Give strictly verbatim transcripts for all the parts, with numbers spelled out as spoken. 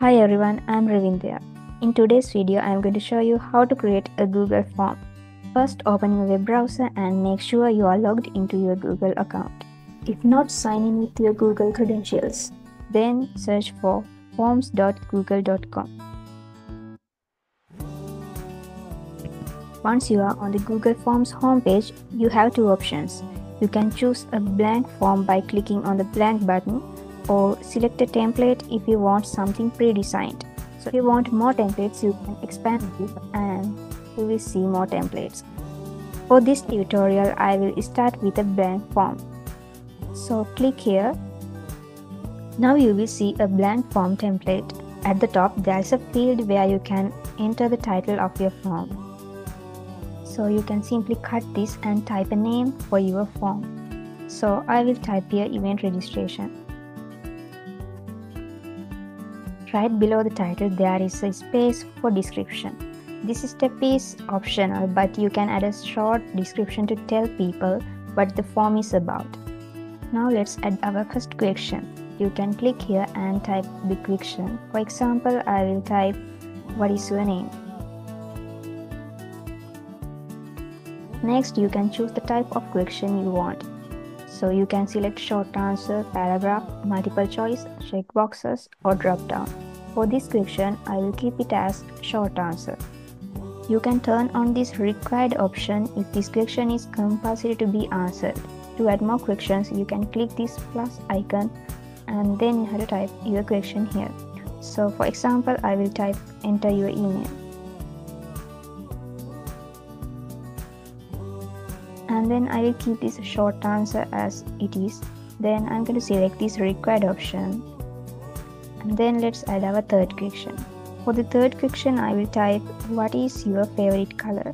Hi everyone, I am Ravindhya. In today's video, I am going to show you how to create a Google form. First, open your web browser and make sure you are logged into your Google account. If not, sign in with your Google credentials. Then search for forms dot google dot com. Once you are on the Google Forms homepage, you have two options. You can choose a blank form by clicking on the blank button, or select a template if you want something pre-designed. So if you want more templates, you can expand this and you will see more templates. For this tutorial, I will start with a blank form. So click here. Now you will see a blank form template. At the top, there is a field where you can enter the title of your form. So you can simply cut this and type a name for your form. So I will type here event registration. Right below the title, there is a space for description. This step is optional, but you can add a short description to tell people what the form is about. Now let's add our first question. You can click here and type the question. For example, I will type, "What is your name?" Next, you can choose the type of question you want. So you can select short answer, paragraph, multiple choice, checkboxes, or drop down. For this question, I will keep it as short answer. You can turn on this required option if this question is compulsory to be answered. To add more questions, you can click this plus icon and then you have to type your question here. So for example, I will type enter your email. And then I will keep this short answer as it is. Then I'm going to select this required option. And then let's add our third question. For the third question, I will type, "What is your favorite color?"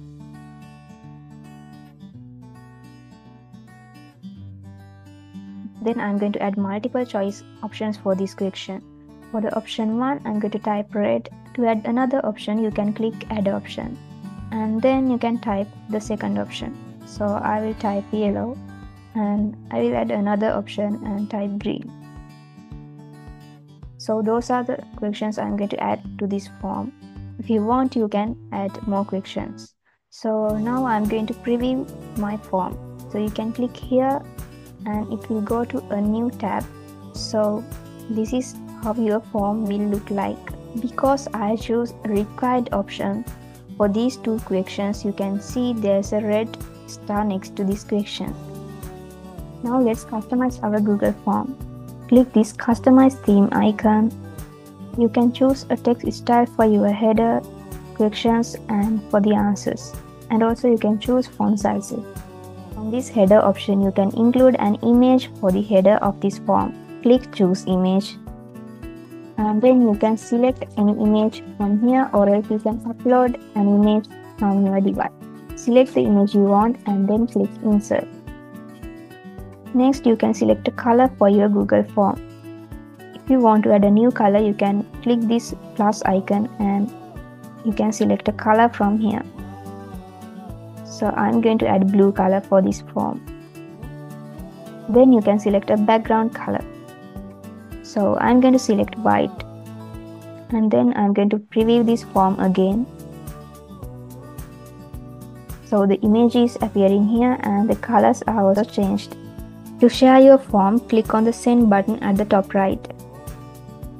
Then I'm going to add multiple choice options for this question. For the option one, I'm going to type red. To add another option, you can click add option. And then you can type the second option. So I will type yellow, and I will add another option and type green. So those are the questions I'm going to add to this form. If you want, you can add more questions. So now I'm going to preview my form. So you can click here and it will go to a new tab. So this is how your form will look like. Because I choose required option for these two questions, you can see there's a red star next to this question. Now let's customize our Google form. Click this customize theme icon. You can choose a text style for your header, questions, and for the answers. And also you can choose font sizes. From this header option, you can include an image for the header of this form. Click choose image. And then you can select any image from here, or else you can upload an image from your device. Select the image you want and then click insert. Next, you can select a color for your Google form. If you want to add a new color, you can click this plus icon and you can select a color from here. So I'm going to add blue color for this form. Then you can select a background color. So I'm going to select white. And then I'm going to preview this form again. So the image is appearing here and the colors are also changed. To share your form, click on the send button at the top right.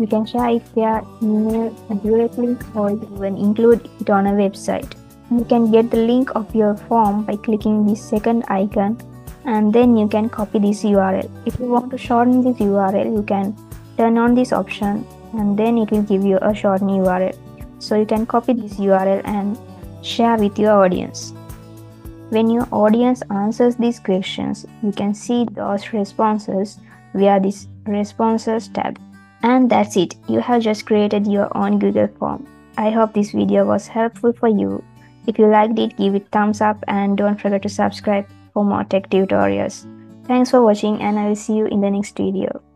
You can share it via email, a direct link, or even include it on a website. You can get the link of your form by clicking this second icon, and then you can copy this U R L. If you want to shorten this U R L, you can turn on this option and then it will give you a shortened U R L. So you can copy this U R L and share with your audience. When your audience answers these questions, you can see those responses via this responses tab. And that's it. You have just created your own Google form. I hope this video was helpful for you. If you liked it, give it a thumbs up and don't forget to subscribe for more tech tutorials. Thanks for watching, and I will see you in the next video.